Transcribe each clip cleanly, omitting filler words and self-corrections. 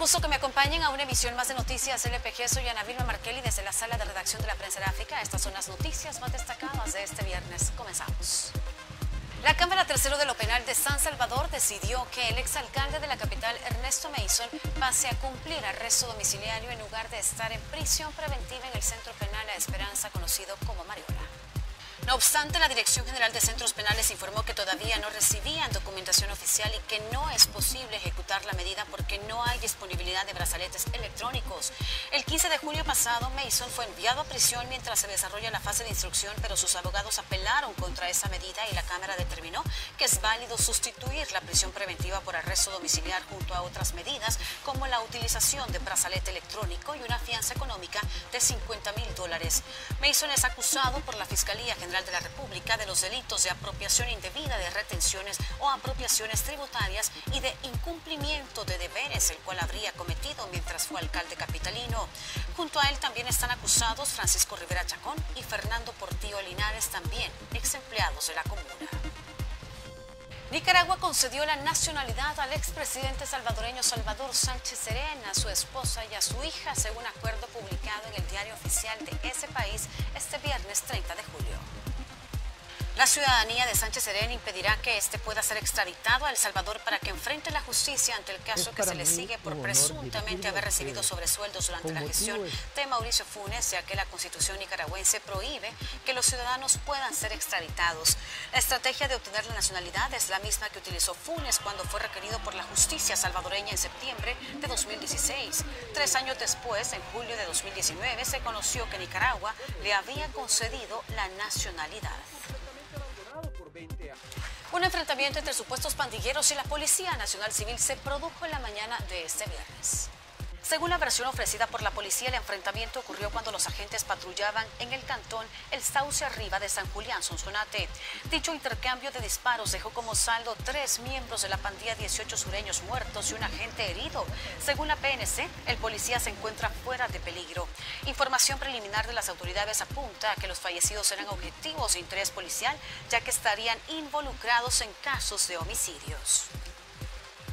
gusto que me acompañen a una emisión más de Noticias LPG. Soy Ana Vilma Marquelli desde la sala de redacción de la Prensa Gráfica. Estas son las noticias más destacadas de este viernes. Comenzamos. La Cámara Tercera de lo Penal de San Salvador decidió que el exalcalde de la capital, Ernesto Muyshondt, pase a cumplir arresto domiciliario en lugar de estar en prisión preventiva en el Centro Penal La Esperanza, conocido como Mariona. No obstante, la Dirección General de Centros Penales informó que todavía no recibían documentación oficial y que no es posible ejecutar la medida porque no hay disponibilidad de brazaletes electrónicos. El 15 de julio pasado, Muyshondt fue enviado a prisión mientras se desarrolla la fase de instrucción, pero sus abogados apelaron contra esa medida y la Cámara determinó que es válido sustituir la prisión preventiva por arresto domiciliar junto a otras medidas como la utilización de brazalete electrónico y una fianza económica de $50.000. Muyshondt es acusado por la Fiscalía General de la República de los delitos de apropiación indebida de retenciones o apropiaciones tributarias y de incumplimiento de deberes, el cual habría cometido mientras fue alcalde capitalino. Junto a él también están acusados Francisco Rivera Chacón y Fernando Portillo Linares, también ex empleados de la comuna. Nicaragua concedió la nacionalidad al expresidente salvadoreño Salvador Sánchez Cerén, a su esposa y a su hija, según acuerdo publicado en el diario oficial de ese país este viernes 30 de julio. La ciudadanía de Sánchez Cerén impedirá que este pueda ser extraditado a El Salvador para que enfrente la justicia ante el caso que se le sigue por presuntamente haber recibido sobresueldos durante la gestión de Mauricio Funes, ya que la Constitución nicaragüense prohíbe que los ciudadanos puedan ser extraditados. La estrategia de obtener la nacionalidad es la misma que utilizó Funes cuando fue requerido por la justicia salvadoreña en septiembre de 2016. 3 años después, en julio de 2019, se conoció que Nicaragua le había concedido la nacionalidad. Un enfrentamiento entre supuestos pandilleros y la Policía Nacional Civil se produjo en la mañana de este viernes. Según la versión ofrecida por la policía, el enfrentamiento ocurrió cuando los agentes patrullaban en el cantón El Sauce Arriba de San Julián, Sonsonate. Dicho intercambio de disparos dejó como saldo 3 miembros de la pandilla, 18 sureños muertos y un agente herido. Según la PNC, el policía se encuentra fuera de peligro. Información preliminar de las autoridades apunta a que los fallecidos eran objetivos de interés policial, ya que estarían involucrados en casos de homicidios.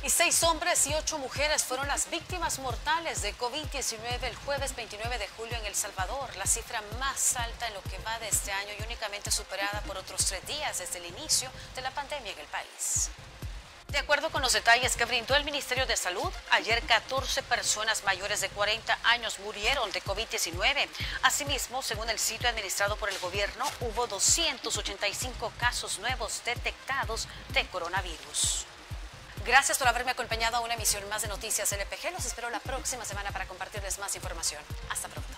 Y 6 hombres y 8 mujeres fueron las víctimas mortales de COVID-19 el jueves 29 de julio en El Salvador, la cifra más alta en lo que va de este año y únicamente superada por otros 3 días desde el inicio de la pandemia en el país. De acuerdo con los detalles que brindó el Ministerio de Salud, ayer 14 personas mayores de 40 años murieron de COVID-19. Asimismo, según el sitio administrado por el gobierno, hubo 285 casos nuevos detectados de coronavirus. Gracias por haberme acompañado a una emisión más de Noticias LPG. Los espero la próxima semana para compartirles más información. Hasta pronto.